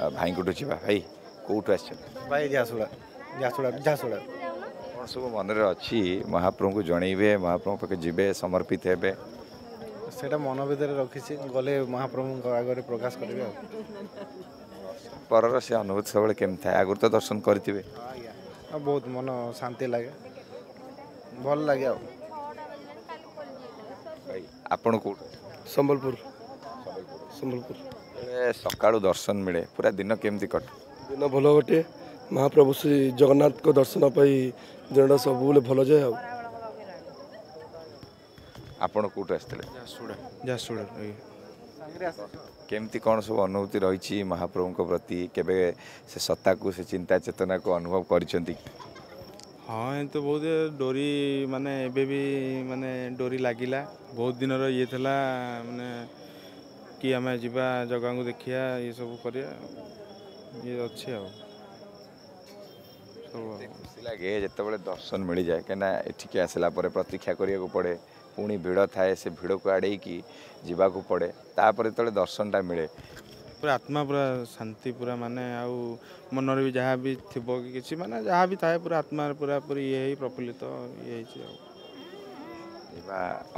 भाई को भाई कौट आई झारसुड़ा सब मन अच्छी महाप्रभु को जनइबे महाप्रभु पाखे जीवे समर्पित हे से मन भितर रखी गले महाप्रभु आगे प्रकाश करेंगे पर से अनुभूति सब केमी था आगुरी तो दर्शन करेंगे बहुत मन शांति लगे भल लगे आपन को संबलपुर संबलपुर सकाल दर्शन मिले पूरा दिन केमती कट दिन भल कटे महाप्रभु श्री जगन्नाथ को दर्शन दिन सब भल जाए आपड़ कौट आसते केमती कौन सब अनुभूति रही महाप्रभु प्रति केबे से सत्ता को से चिंता चेतना को अनुभव कर हाँ ये तो बहुत डोरी माने एबे भी माने डोरी लागिला बहुत दिन ये थी माने कि आम जीवा जगह को देखिया ये सब कर अच्छे लगे जिते दर्शन मिल जाए क्या ये आसला प्रतीक्षा करिया को पड़े पुणी भीड़ थाए से भीड़ को आड़े कि जीवा को पड़े तापर जो दर्शनटा मिले पूरा आत्मा पूरा शांति पूरा माने आउ मन भी जहाँ भी थी कि माने जहाँ भी थाए पूरा आत्मा पूरा पूरी ये ही प्रफुल्लित तो ये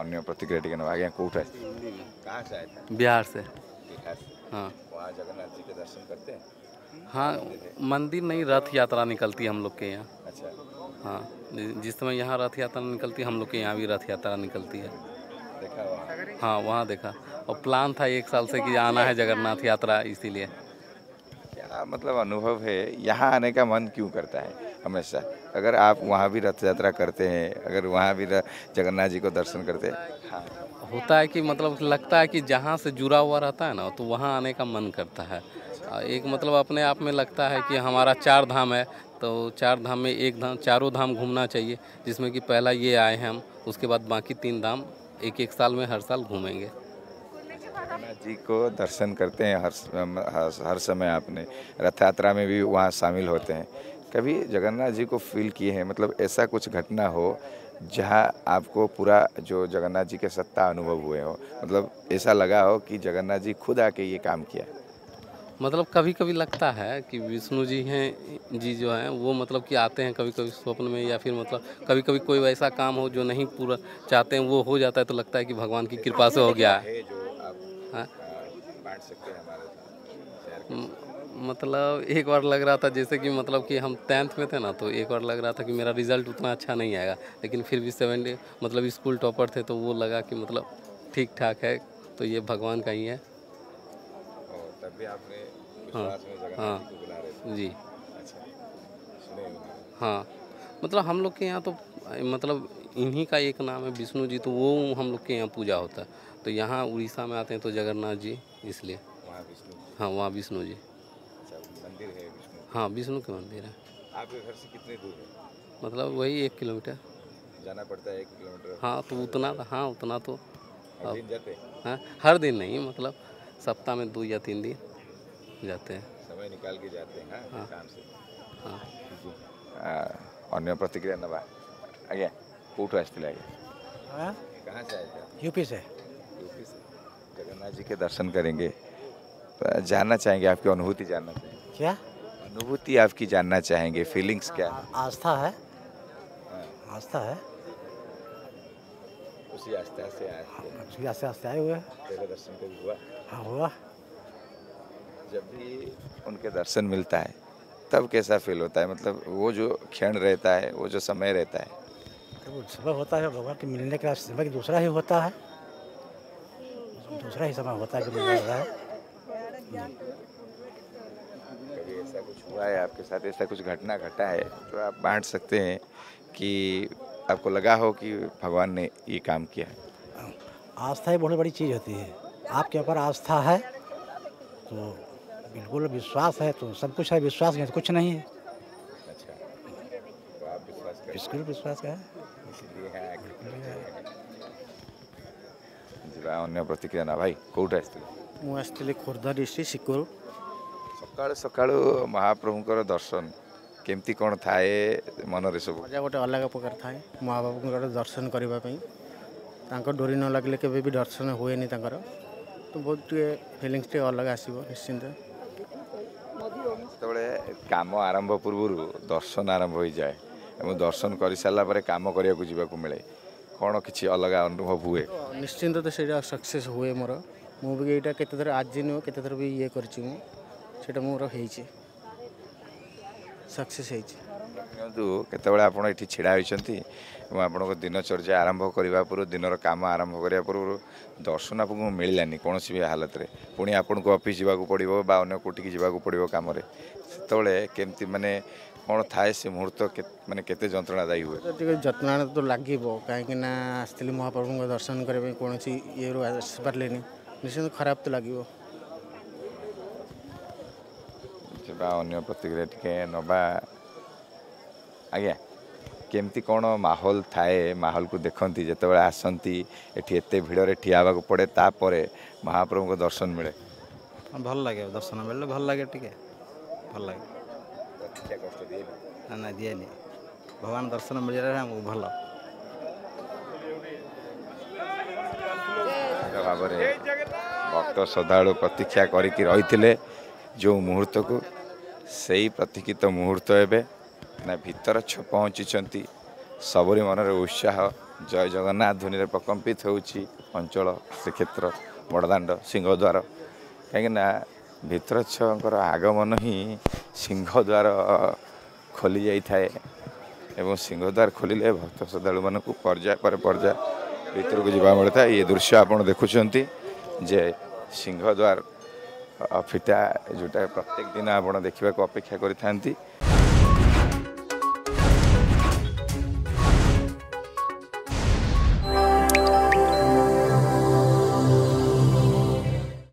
अन्य प्रतिक्रिया आगे कौट कहाँ से आए थे बिहार से हाँ वहाँ जगन्नाथ जी के दर्शन करते हैं हाँ मंदिर नहीं रथ यात्रा निकलती हम लोग के यहाँ अच्छा हाँ जिस समय यहाँ रथ यात्रा निकलती हम लोग के यहाँ भी रथ यात्रा निकलती है देखा वहाँ हाँ वहाँ देखा और प्लान था एक साल से कि आना है जगन्नाथ यात्रा इसीलिए क्या मतलब अनुभव है यहाँ आने का मन क्यों करता है हमेशा अगर आप वहाँ भी रथ यात्रा करते हैं अगर वहाँ भी जगन्नाथ जी को दर्शन करते हैं हाँ होता है कि मतलब लगता है कि जहाँ से जुड़ा हुआ रहता है ना तो वहाँ आने का मन करता है एक मतलब अपने आप में लगता है कि हमारा चार धाम है तो चार धाम में एक धाम चारों धाम घूमना चाहिए जिसमें कि पहला ये आए हैं हम उसके बाद बाकी तीन धाम एक एक साल में हर साल घूमेंगे जगन्नाथ जी को दर्शन करते हैं हर समय आपने रथ यात्रा में भी वहाँ शामिल होते हैं कभी जगन्नाथ जी को फील किए हैं मतलब ऐसा कुछ घटना हो जहाँ आपको पूरा जो जगन्नाथ जी के सत्ता अनुभव हुए हो मतलब ऐसा लगा हो कि जगन्नाथ जी खुद आके ये काम किया मतलब कभी कभी लगता है कि विष्णु जी हैं जी जो हैं वो मतलब कि आते हैं कभी कभी स्वप्न में या फिर मतलब कभी कभी कोई वैसा काम हो जो नहीं पूरा चाहते हैं वो हो जाता है तो लगता है कि भगवान की कृपा से हो गया है हाँ बांट सकते हैं हमारे मतलब एक बार लग रहा था जैसे कि मतलब कि हम 10th में थे ना तो एक बार लग रहा था कि मेरा रिजल्ट उतना अच्छा नहीं आएगा लेकिन फिर भी 7 मतलब स्कूल टॉपर थे तो वो लगा कि मतलब ठीक ठाक है तो ये भगवान का ही है तब भी आपने विश्वास में जगन्नाथ जी को बुला रहे थे जी अच्छा हाँ मतलब हम लोग के यहाँ तो मतलब इन्हीं का एक नाम है विष्णु जी तो वो हम लोग के यहाँ पूजा होता है तो यहाँ उड़ीसा में आते हैं तो जगन्नाथ जी इसलिए वहाँ विष्णु हाँ वहाँ विष्णु जी मंदिर है विष्णु हाँ विष्णु के मंदिर है आपके घर से कितने दूर है मतलब वही 1 किलोमीटर जाना पड़ता है 1 किलोमीटर हाँ तो उतना हाँ उतना तो हाँ हर दिन नहीं मतलब सप्ताह में 2 या 3 दिन जाते हैं समय निकाल के जाते हैं हाँ काम से हाँ अन्य प्रतिक्रिया नवा आगे कौट आसते आगे कहाँ से आए यूपी से जगन्नाथ जी के दर्शन करेंगे जानना चाहेंगे आपकी अनुभूति जानना चाहेंगे क्या अनुभूति आपकी जानना चाहेंगे फीलिंग्स क्या आस्था है आस्था है उसी आस्था से आए हुए दर्शन को हुआ हाँ हुआ जब भी उनके दर्शन मिलता है तब कैसा फील होता है मतलब वो जो क्षण रहता है वो जो समय रहता है वो समय होता है भगवान के मिलने का समय दूसरा ही होता है दूसरा ही समय होता है जब मिल रहा है कभी ऐसा कुछ हुआ है आपके साथ ऐसा कुछ घटना घटा है तो आप बांट सकते हैं कि आपको लगा हो कि भगवान ने ये काम किया आस्था ही बहुत बड़ी चीज़ होती है आपके ऊपर आस्था है तो बिल्कुल विश्वास है तो सब कुछ है विश्वास नहीं तो कुछ नहीं है अच्छा तो आप विश्वास बिल्कुल विश्वास है इसलिए है अन्य प्रतिक्रिया ना भाई कौट आसते खोर्धा डिस्ट्रिक्ट सिकोर सकाल सकाल महाप्रभुंकर दर्शन केमती कौन थाए मन रे सब गोटे अलग प्रकार थाए महाप्रभुंकर दर्शन करने डोरी न लगे केवे भी दर्शन हुए नहीं तो बहुत टे फिलिंग्स अलग आसो निश्चिंत कम आरंभ पूर्व दर्शन आरंभ हो जाए और दर्शन कर सारापर कम करने को मिले कौन किसी अलग अनुभव हुए निश्चिंत तो सक्सेस हुए मोर मुझे यहाँ के आज नुह के भी ये करा मोर हो सक्सेस होते ढड़ा होती आपको दिनचर्या आरंभ करने पूर्व दिन कम आरंभ करने पूर्व दर्शन आपको मिललानी कौन भी हालत में पुणी आपको अफिस् जावाक पड़ो अगर कौटी जावाक पड़ो कम से केमती मानने कौन थाए से मुहूर्त मानते केते जंत्रणादायी हुए जत्ना तो लगे कहीं आसती महाप्रभु दर्शन करने कौन ये पारे निश्चित खराब तो लगे अन्य प्रतिक्रिया टे ना आज्ञा केमती कौन माहौल थाए माहौल को देखती जिते आसती एत भिड़े ठिया होगा पड़े तापर महाप्रभु को दर्शन मिले भल लगे दर्शन मिले भल लगे टी भल लगे ना ना दिए नहीं भगवान दर्शन मिल रहा है हमको भल भाव भक्त श्रद्धालु प्रतीक्षा करके रही जो मुहूर्त को सही प्रतीक्षित मुहूर्त एवं ना भीतर पहुँची सबरी मन उत्साह जय जगन्नाथ ध्वनि प्रकम्पित होची अंचल श्रीक्षेत्र बड़दाण्ड सिंहद्वार कहीं भीतर आगमन ही सिंहद्वार खोली जाए एवं सिंहद्वार खोलिले भक्त श्रद्धालु मान को पर्याय पर पर्याय भीतर को जावा मिलता है। ये दृश्य आपड़ देखुंत जे सिंहद्वार फिटा जोटा प्रत्येक दिन आपड़ देखा अपेक्षा कर